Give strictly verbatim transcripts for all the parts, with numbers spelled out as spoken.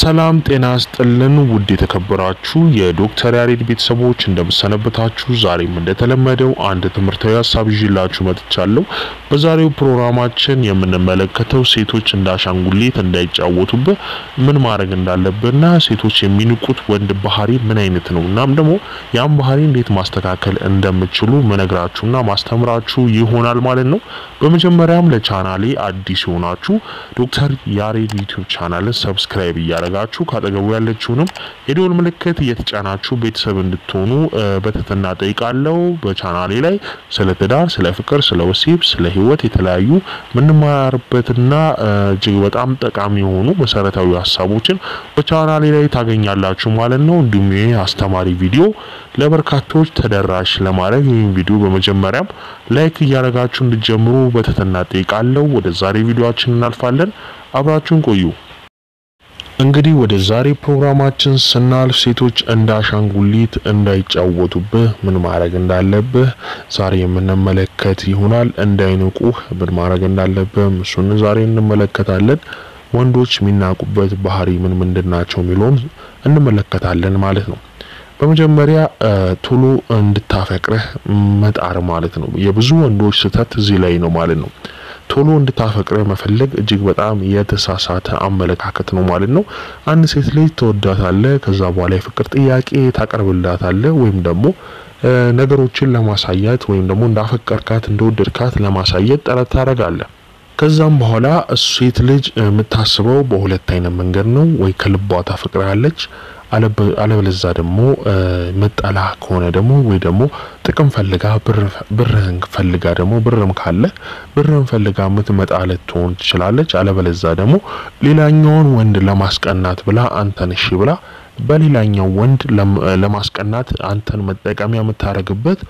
ሰላም ጤና አስጥልን ውድ የተከበራችሁ የዶክተር ያሬድ ቤተሰቦች እንደምሰነበታችሁ ዛሬም እንደተለመደው አንድ ትምህርታዊ ሐሳብ ይዤላችሁ መጥቻለሁ በዛሬው ፕሮግራማችን የምንመለከተው ሴቶች እንዳሻንጉሊት እንዳይጫወቱበት ምን ማድረግ እንዳለበና ሴቶች የሚንቁት ወንድ ባህሪ ምን አይነት ነው እናም ደግሞ ያን ባህሪ እንዴት ማስተካከል እንደምትችሉ መነግራችሁና ማስተምራችሁ ይሆናል ማለት ነው በመጀመሪያም ለቻናሌ አዲስ ሆናችሁ ዶክተር ያሬድ ዩቲዩብ ቻናልን ሰብስክራይብ ያረጋችሁ ካጠገቡ ያለችሁንም የዶል ምልክት እየተጫናችሁ ቤተሰብ እንድትሆኑ በተተና ጠይቃለሁ በቻናሌ ላይ ስለ ተዳር ስለ ፍቅር ስለ ወሲብ ስለ ህይወት የተለያዩ ምንማርበትና እጅግ በጣም ጠቃሚ የሆኑ መሰረታዊ ሐሳቦችን በቻናሌ ላይ ታገኛላችሁ ማለት ነው እንዲሁም አስተማሪ ቪዲዮ ለበርካቶች ተደራሽ ለማድረግ ይህን ቪዲዮ በመጀመሪያም ላይክ ያረጋችሁ እንድትጀምሩ በተተና ጠይቃለሁ ወደ ዛሬ ቪዲዮአችንን እናልፋለን አብራችሁን ቆዩ እንግዲህ ወደ ዛሬ ፕሮግራማችን ስናልፍ ሴቶች እንዳሻንጉሊት እንዳይጫወቱብህ ምን ማድረግ እንዳለብህ ዛሬ የምንመለከት ይሆናል እንዳይንቁህ ምን ማድረግ እንዳለብህ እሱን ዛሬ እንመለከታለን ወንዶች ሚናቁበት ባህሪ ምን ምንድናቸው ሚሉን እንመለከታለን ማለት ነው በመጀመሪያ ቱሉ እንድታፈቅረህ መጣር ማለት ነው የብዙ ወንዶች ስህተት እዚህ ላይ ነው ማለት ነው ቶሎ እንድታፈቅረ መፈለግ እጅግ በጣም የተሳሳተ አመለካከት ነው ማለት ነው አንድ ሴት ልጅ ተወዳታለህ ከዛ በኋላ የፍቅር ጥያቄ ታቀርብልሃታለህ ወይም ደግሞ ነገሮችን ለማሳያት ወይም ደግሞ እንዳፈቀርካት እንደወደድካት ለማሳየት ጥረት ታደርጋለህ ከዛም በኋላ ሴት ልጅ የምታስበው በሁለት አይነት መንገድ ነው ወይ ከልቧ ታፈቅራለች አለበለዚያ ደግሞ መጣላ ከሆነ ደግሞ ወይ ደግሞ ጥቅም ፈልጋ ብር ብርን ፈልጋ ደግሞ ብርም ካለ ብርን ፈልጋ ምትመጣለት ሆን ትችላለች አለበለዚያ ደግሞ ሌላኛውን ወንድ ለማስቀናት ብላ አንተን እሺ ብላ በሌላኛው ወንድ ለማስቀናት አንተን መጠቀሚያ መታረግበት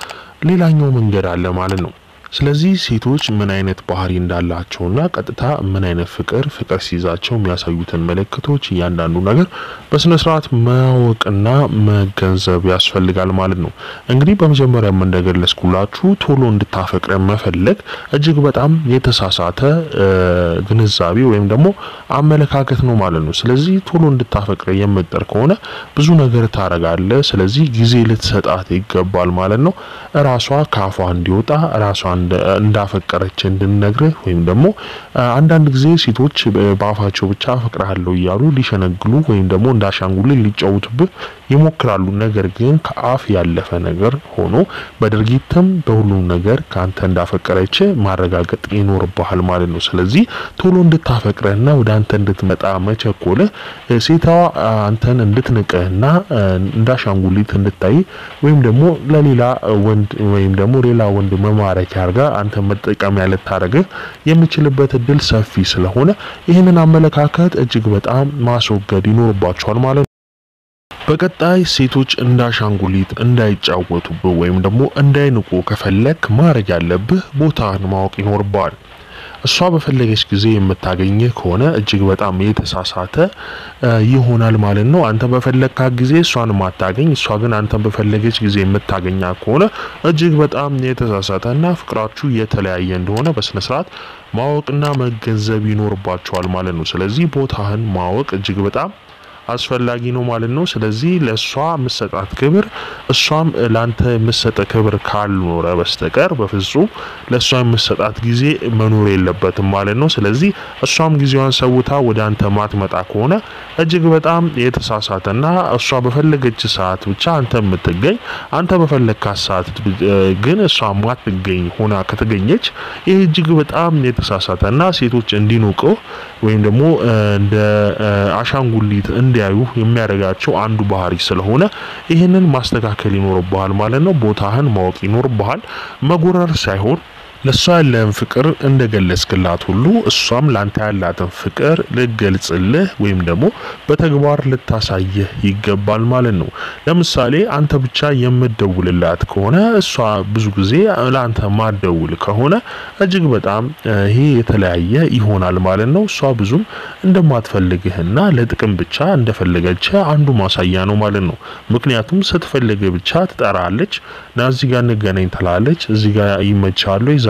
ሌላኛው መንገድ አለ ማለት ነው ስለዚህ ሴቶች ምን አይነት ባህሪ እንዳላቸውና ቀጥታ ምን አይነት ፍቅር ፍቅር ሲይዛቸው የሚያሳዩትን መለከቶች ያንዳንዱ ነገር በስነ ስርዓት ማወቅና መገንዘብ ያስፈልጋል ማለት ነው እንግዲህ በመጀመሪያ እንደገለጽኩላችሁ ቶሎ እንድታፈቅረ መፈለግ እጅግ በጣም የተሳሳተ ግንዛቤ ወይም ደግሞ አመለካከት ነው ማለት ነው ስለዚህ ቶሎ እንድታፈቅረ የምትጠር ከሆነ ብዙ ነገር ታረጋለህ ስለዚህ ጊዜ ልትሰጣት ይገባል ማለት ነው ራሷ ካፏ እንዲወጣ ራሷ እንዳፈቀረች እንድነግርህ ወይም ደግሞ አንድ አንድ ጊዜ ሴቶች ባፋቸው ብቻ አፈቅራለሁ ይያሉ ሊሸነግሉ ወይም ደግሞ እንዳሻንጉሊት ሊጫወቱብህ ይሞክራሉ ነገር ግን ከአፍ ያለፈ ነገር ሆኖ በድርጊትም በሁሉ ነገር ካንተ እንዳፈቀረች ማረጋገጥ ይኖርብሃል ማለት ነው ስለዚህ ቶሎ እንድታፈቅረህና ወደ አንተ እንድትመጣ መቸኮል ሴቷ አንተን እንድትንቀህና እንዳሻንጉሊት እንድታይ ወይም ደግሞ ለሌላ ወንድ ወይም ደግሞ ሌላ ወንድ መማረክ ያርጋ አንተ መጠቀም ያለ ታረገ የምችልበት እድል ሰፊ ስለሆነ ይሄንን አመለካከት እጅግ በጣም ማስወገድ ይኖርባችኋል ማለት ነው በቀጣይ ሴቶች እንዳሻንጉሊት እንዳይጫወቱብህ ወይም ደግሞ እንዳይንቁ ከፈለክ ማረግ ያለብህ ቦታን ማወቅ ይኖርባል እሷ በፈለገች ጊዜ የምታገኘ ከሆነ እጅግ በጣም የተሳሳተ ይሆናል ማለት ነው አንተ በፈለግካ ጊዜ እሷን ማታገኝ እሷ ግን አንተ በፈለገች ጊዜ የምታገኛ ከሆነ እጅግ በጣም የተሳሳተና ፍቅራችሁ የተለያየ እንደሆነ በስነ ስርዓት ማወቅና መገንዘብ ይኖርባችኋል ማለት ነው ስለዚህ ቦታህን ማወቅ እጅግ በጣም አስፈላጊ ነው ማለት ነው ስለዚህ ለሷ መስጠት ክብር እሷም ላንተ መስጠት ክብር ካልኖረ በስተቀር በፍጹም ለሷ መስጠት ጊዜ መኖር የለበትም ማለት ነው ስለዚህ እሷም ጊዜዋን ሰውታ ወደ አንተ ማትመጣ ከሆነ እጅግ በጣም የተሳሳተና እሷ በፈለገች ሰዓት ብቻ አንተ የምትገኝ አንተ በፈለግካ ሰዓት ግን እሷ ማትገኝ ሆና ከተገኘች ይሄ እጅግ በጣም የተሳሳተና ሴቶች እንዲንቁ ወይም ደግሞ እንደ አሻንጉሊት እንዲያዩ የሚያረጋቸው አንዱ ባህሪ ስለሆነ ይሄንን ማስተካከል ይኖርብሃል ማለት ነው ቦታህን ማወቅ ይኖርብሃል መጎረር ሳይሆን ለሷ ያለን ፍቅር እንደገለጽክላት ሁሉ እሷም ላንተ ያላትን ፍቅር ልገልጽልህ ወይም ደግሞ በተግባር ልታሳየህ ይገባል ማለት ነው ለምሳሌ አንተ ብቻ የምትደውልላት ከሆነ እሷ ብዙ ጊዜ ላንተ ማደውል ከሆነ እጅግ በጣም ይሄ የተለያየ ይሆናል ማለት ነው እሷ ብዙ እንደማትፈልግህና ለጥቅም ብቻ እንደፈለገች አንዱ ማሳያ ነው ማለት ነው ምክንያቱም ስትፈልግህ ብቻ ትጠራለች ናዚ ጋር ንገናኝ ትላለች እዚህ ጋር ይመቻሉ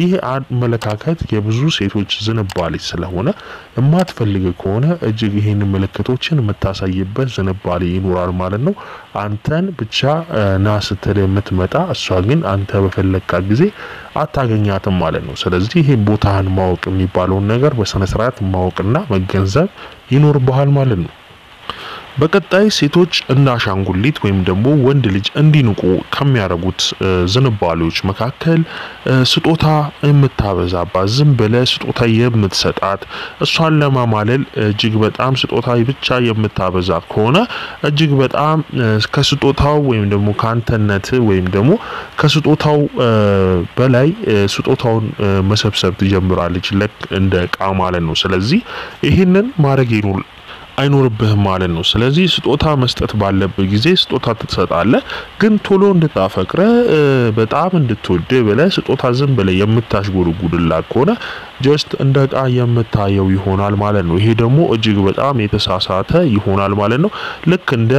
ይሄ አመለካከት የብዙ ሴቶች ዝንባሌ ስለሆነ የማትፈልግ ከሆነ እጅግ ይሄን መለከቶችን መታሳይበት ዝንባሌ ይኖራል ማለት ነው አንተን ብቻ ናስተር የምትመጣ እሷ ግን አንተ በፈለካ ጊዜ አታገኛትም ማለት ነው ስለዚህ ይሄ ቦታን ማወቅ የሚባለው ነገር በሰነ ስርዓት ማወቅና መገንዘብ ይኖርብሃል ማለት ነው በቀጣይ ሴቶች እና አሻንጉሊት ወይም ደግሞ ወንድ ልጅ እንዲንቁ ከሚያረጉት ዝንባሌዎች መካከል ስጦታ የምታበዛባ ዝም ብለ ስጦታ የምትሰጣት እሷን ለማማለል እጅግ በጣም ስጦታ ብቻ የምታበዛ ከሆነ እጅግ በጣም ከስጦታው ወይም ደግሞ ካንተነት ወይም ደግሞ ከስጦታው በላይ ስጦታውን መሰብሰብ ትጀምራለች ለክ እንደ ቃማ ማለት ነው ስለዚህ ይሄንን ማረግ ይኑል አይኖርብህ ማለት ነው ስለዚህ ስጦታ መስጠት ባለበት ጊዜ ስጦታ ትሰጣለህ ግን ቶሎ እንድታፈቅረ በጣም እንድትወድ ብለ ስጦታ ዝም ብለ የምታሽጎርጉድላት ከሆነ ጀስት እንደቃ የምታየው ይሆናል ማለት ነው ይሄ ደግሞ እጅግ በጣም የተሳሳተ ይሆናል ማለት ነው ልክ እንደ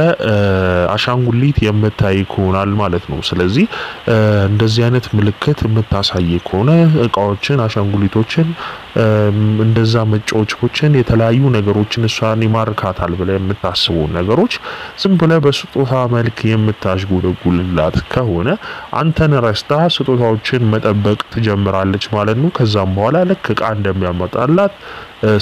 አሻንጉሊት የምታይ ይሆናል ማለት ነው ስለዚህ እንደዚህ አይነት ምልክት የምታሳይ ከሆነ እቃዎችን አሻንጉሊቶችን እንደዛ መጫወቻዎችን የተለያዩ ነገሮችን እሷን ማርካታል ብለ የምታስቡ ነገሮች ዝም ብለ በስጦታ መልክ የምታሽጎደጉልላት ከሆነ አንተን ረስታ ስጦታዎችን መጠበቅ ትጀምራለች ማለት ነው ከዛም በኋላ ለክ ቃ እንደሚያመጣላት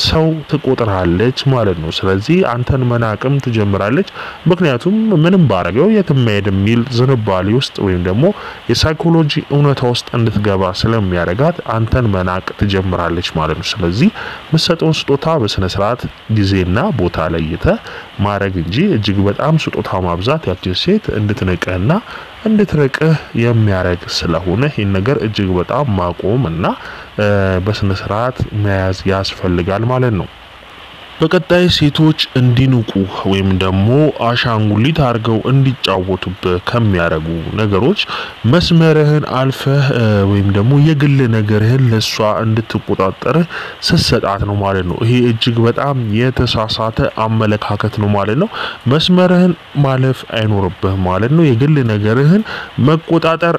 ሰው ትቆጥራለች ማለት ነው ስለዚህ አንተን መናቅም ትጀምራለች ምክንያቱም ምንም ባረገው የትመሄድ ሚል ዝንባሌ ውስጥ ወይም ደግሞ የሳይኮሎጂ እውነት ውስጥ እንድትገባ ስለሚያረጋት አንተን መናቅ ትጀምራለች ማለት ነው ስለዚህ መስጠቱን ስጦታ በስነ ስርዓት ጊዜና ቦታ ላይ ይተ ማረግ እንጂ እጅግ በጣም ስጦታ ማብዛት ያቺ ሴት እንድትነቀና እንድትረቀህ የሚያረግ ስለሆነ ይሄን ነገር እጅግ በጣም ማቆምና በስነ ስርዓት መያዝ ያስፈልጋል ማለት ነው በቀጣይ ሴቶች እንዲንቁ ወይም ደግሞ አሻንጉሊት አርገው እንዲጫወቱብ ከሚያረጉ ነገሮች መስመርህን አልፈህ ወይም ደግሞ የግል ነገርህን ለሷ እንድትቆጣጠር ሰሰጣት ነው ማለት ነው ይሄ እጅግ በጣም የተሳሳተ አመለካከት ነው ማለት ነው መስመርህን ማለፍ አይኖርብህ ማለት ነው የግል ነገርህን መቆጣጠር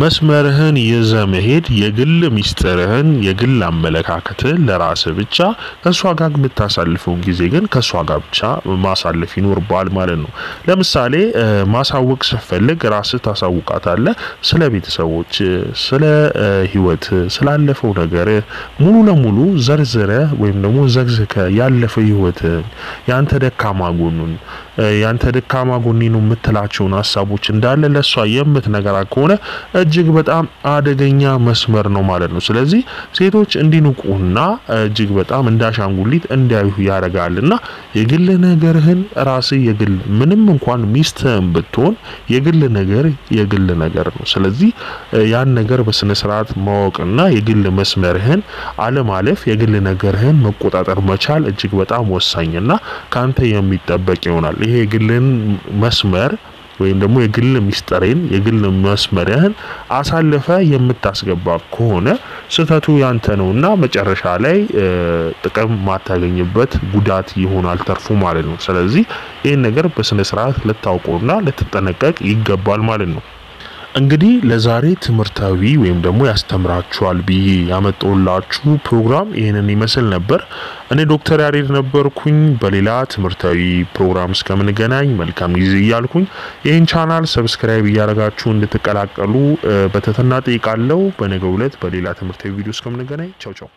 መስመርህን የዘመሄድ የግል ሚስጥርህን የግል አመለካከትን ለራስህ ብቻ ከሷ ጋር መታሳልፈው ጊዜ ግን ከሷ ጋር ብቻ ማሳለፍ ይኖርባል ማለት ነው ለምሳሌ ማሳወቅ ስትፈልግ ራስህ ታሳውቃታለህ ስለ ቤተሰቦች ስለ ህይወት ስላለፈው ነገር ሙሉ ለሙሉ ዘርዝረ ወይም ደግሞ ዘግዝከ ያለፈው ህይወት ያንተ ደካማ ጎኑን ያንተ ደካማ ጎኒ ነው የምትላቸውን ሐሳቦች እንዳለ ለሷ የምትነገራት ከሆነ እጅግ በጣም አደገኛ መስመር ነው ማለት ነው ስለዚህ ሴቶች እንዲንቁና እጅግ በጣም እንዳሻንጉሊት እንዲያዩ ያረጋልና የግል ነገርህን ራስህ የግል ምንም እንኳን ሚስትህን ብትሆን የግል ነገር የግል ነገር ነው ስለዚህ ያን ነገር በስነ ስርዓት ማወቅና የግል መስመርህን አለማለፍ የግል ነገርህን መቆጣጠር መቻል እጅግ በጣም ወሳኝና ካንተ የሚጠበቅ ይሆናል ይሄ የግልን መስመር ወይም ደግሞ የግል ሚስጥሬን የግል መስመርህን አሳልፈ የምታስገባ ከሆነ ስተቱ ያንተ ነውና መጨረሻ ላይ ጥቅም ማታገኝበት ጉዳት ይሆናል ተርፉ ማለት ነው ስለዚህ ይሄን ነገር በስነ ስርዓት ለታውቆና ለተጠነቀቅ ይገባል ማለት ነው እንግዲህ ለዛሬ ትምርታዊ ወይም ደግሞ ያስተምራችኋል ብዬ ያመጣውላችሁ ፕሮግራም ይሄንን ይመስል ነበር እኔ ዶክተር ያሬድ ነበርኩኝ በሌላ ትምርታዊ ፕሮግራም እስከምንገናኝ መልካም ጊዜ ይያልኩኝ ይሄን ቻናል ሰብስክራይብ ያደርጋችሁ እንድትቀላቀሉ በተተና ጠይቃለሁ በነገው ዕለት በሌላ ትምርታዊ ቪዲዮ እስከምንገናኝ ቻው ቻው